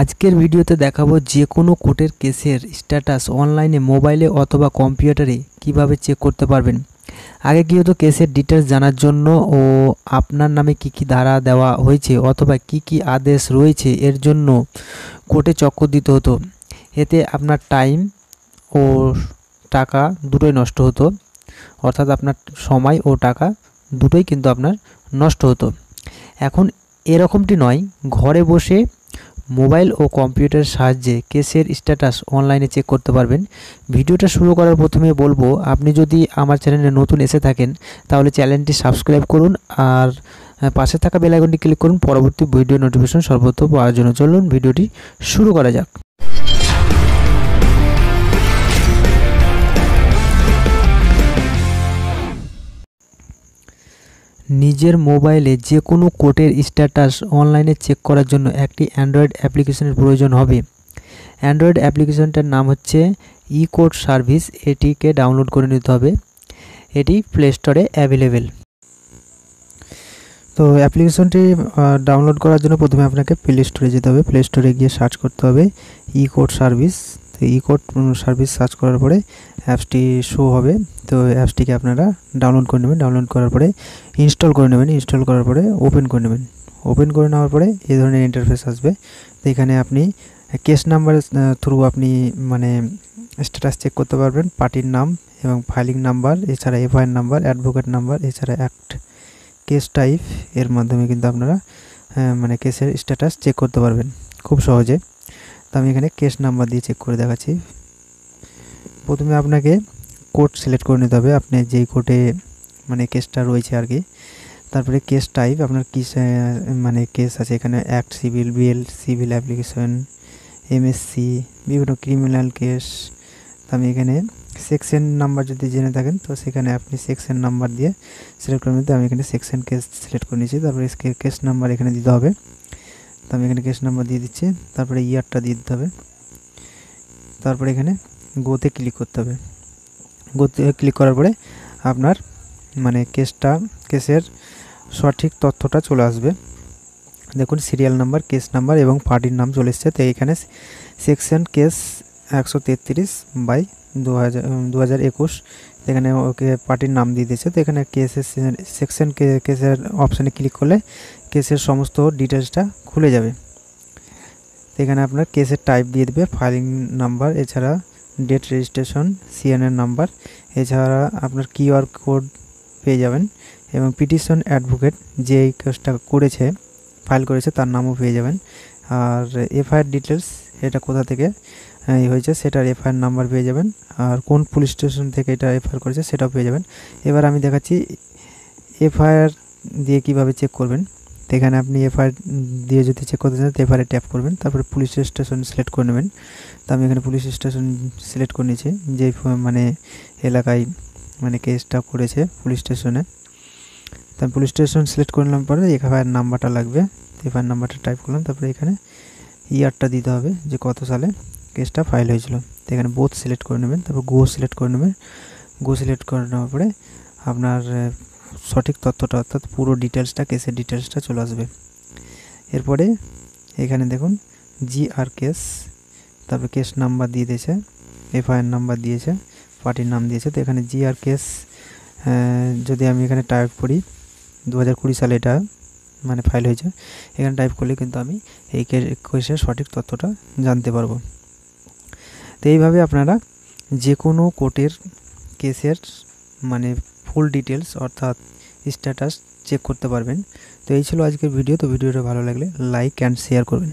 আজকের ভিডিওতে দেখাবো যে কোনো কোর্টের কেসের স্ট্যাটাস অনলাইনে মোবাইলে অথবা কম্পিউটারে কিভাবে চেক করতে পারবেন। আগে কি হতো, কেসের ডিটেলস জানার জন্য ও আপনার নামে কি কি ধারা দেওয়া হয়েছে অথবা কি কি আদেশ রয়েছে এর জন্য কোর্টে চক্কর দিতে হতো। এতে আপনার টাইম ও টাকা দুটোই নষ্ট হতো, অর্থাৎ আপনার সময় ও টাকা দুটোই কিন্তু আপনার নষ্ট হতো। এখন এরকমটি নয়, ঘরে বসে মোবাইল ও কম্পিউটারের সাহায্যে কেসের স্ট্যাটাস অনলাইনে চেক করতে পারবেন। ভিডিওটা শুরু করার প্রথমে বলবো, আপনি যদি আমার চ্যানেলে নতুন এসে থাকেন তাহলে চ্যানেলটি সাবস্ক্রাইব করুন আর পাশে থাকা বেল আইকনটি ক্লিক করুন পরবর্তী ভিডিও নোটিফিকেশন সর্বপ্রথম পাওয়ার জন্য। চলুন ভিডিওটি শুরু করা যাক। নিজের মোবাইলে যে কোনো কোর্টের স্ট্যাটাস অনলাইনে চেক করার জন্য একটি অ্যান্ড্রয়েড অ্যাপ্লিকেশনের প্রয়োজন হবে। অ্যান্ড্রয়েড অ্যাপ্লিকেশনটার নাম হচ্ছে e-কোর্ট সার্ভিস। এটিকে ডাউনলোড করে নিতে হবে, এটি প্লে স্টোরে অ্যাভেলেবেল। তো অ্যাপ্লিকেশনটি ডাউনলোড করার জন্য প্রথমে আপনাকে প্লে স্টোরে যেতে হবে, প্লে স্টোরে গিয়ে সার্চ করতে হবে e-কোর্ট সার্ভিস। তো e-কোর্ট সার্ভিস সার্চ করার পরে অ্যাপসটি শো হবে, তো অ্যাপসটিকে আপনারা ডাউনলোড করে নেবেন। ডাউনলোড করার পরে ইনস্টল করে নেবেন, ইনস্টল করার পরে ওপেন করে নেবেন। ওপেন করে নেওয়ার পরে এই ধরনের ইন্টারফেস আসবে। তো এখানে আপনি কেস নাম্বার থ্রু আপনি মানে স্ট্যাটাস চেক করতে পারবেন, পার্টির নাম এবং ফাইলিং নাম্বার, এছাড়া এফআইআর নাম্বার, অ্যাডভোকেট নাম্বার, এছাড়া অ্যাক্ট, কেস টাইপ। এর মাধ্যমে কিন্তু আপনারা মানে কেসের স্ট্যাটাস চেক করতে পারবেন খুব সহজে। তো আমি এখানে কেস নাম্বার দিয়ে চেক করে দেখাচ্ছি। প্রথমে আপনাকে কোর্ট সিলেক্ট করে নিতে হবে, আপনি যেই কোর্টে মানে কেসটা রয়েছে আর কি। তারপরে কেস টাইপ আপনার কী মানে কেস আছে, এখানে act, civil, BL, civil application, MSC, বিভিন্ন ক্রিমিনাল কেস। তো আমি এখানে সেকশন নাম্বার যদি জেনে থাকেন তো সেখানে আপনি সেকশন নাম্বার দিয়ে সিলেক্ট করে নিতে। আমি এখানে সেকশন কেস সিলেক্ট করে নিয়েছি। তারপরে কেস নাম্বার এখানে দিতে হবে, তো আমি এখানে কেস নাম্বার দিয়ে দিচ্ছি। তারপরে ইয়ারটা দিয়ে দিতে হবে। তারপরে এখানে গোতে ক্লিক করতে হবে। গোতে ক্লিক করার পরে আপনার মানে কেসের সঠিক তথ্যটা চলে আসবে। দেখুন সিরিয়াল নাম্বার, কেস নাম্বার এবং পার্টির নাম চলে এসছে। তো এখানে সেকশন কেস 133/2021 এখানে ওকে পার্টির নাম দিয়ে দিয়েছে। তো এখানে কেসের সেকশন কেসের অপশানে ক্লিক করলে কেসের সমস্ত ডিটেলসটা খুলে যাবে। তো এখানে আপনার কেসের টাইপ দিয়ে দেবে, ফাইলিং নাম্বার, এছাড়া ডেট, রেজিস্ট্রেশন, সিএনআর নাম্বার, এছাড়া আপনার কিউআর কোড পেয়ে যাবেন এবং পিটিশন অ্যাডভোকেট যে এই কেসটা করেছে ফাইল করেছে তার নামও পেয়ে যাবেন। আর এফআইআর ডিটেলস, এটা কোথা থেকে এই হয়েছে সেটার এফআইআর নাম্বার পেয়ে যাবেন, আর কোন পুলিশ স্টেশন থেকে এটা এফআইআর করেছে সেটাও পেয়ে যাবেন। এবার আমি দেখাচ্ছি এফআইআর দিয়ে কিভাবে চেক করবেন। তো এখানে আপনি এফআইআর দিয়ে যদি চেক করতে চান তো এফআইআরে ট্যাপ করবেন, তারপরে পুলিশ স্টেশন সিলেক্ট করে নেবেন। তো আমি এখানে পুলিশ স্টেশন সিলেক্ট করে নিয়েছি, যে মানে এলাকায় মানে কেসটা করেছে পুলিশ স্টেশনে। তো আমি পুলিশ স্টেশন সিলেক্ট করলাম, পরে এফআইআর নাম্বারটা লাগবে, এফআইআর নাম্বারটা টাইপ করলাম। তারপরে এখানে ইয়ারটা দিতে হবে যে কত সালে কেসটা ফাইল হয়েছিল। তো এখানে বোথ সিলেক্ট করে নেবেন, তারপর গো সিলেক্ট করে নেবেন। গো সিলেক্ট করে নেওয়ার পরে আপনার সঠিক তথ্যটা অর্থাৎ পুরো ডিটেলসটা কেসের ডিটেলসটা চলে আসবে। এরপরে এখানে দেখুন জি আর কেস, তারপর কেস নাম্বার দিয়ে দিয়েছে, এফআইআর নাম্বার দিয়েছে, পার্টির নাম দিয়েছে। তো এখানে জি আর কেস যদি আমি এখানে টাইপ করি 2020 সালে এটা মানে ফাইল হয়েছে, এখানে টাইপ করলে কিন্তু আমি এই কেসের সঠিক তথ্যটা জানতে পারবো। তো এইভাবে আপনারা যে কোনো কোর্টের কেসের মানে ফুল ডিটেলস অর্থাৎ স্ট্যাটাস চেক করতে পারবেন। তো এই ছিল আজকের ভিডিও। তো ভিডিওটা ভালো লাগলে লাইক অ্যান্ড শেয়ার করবেন।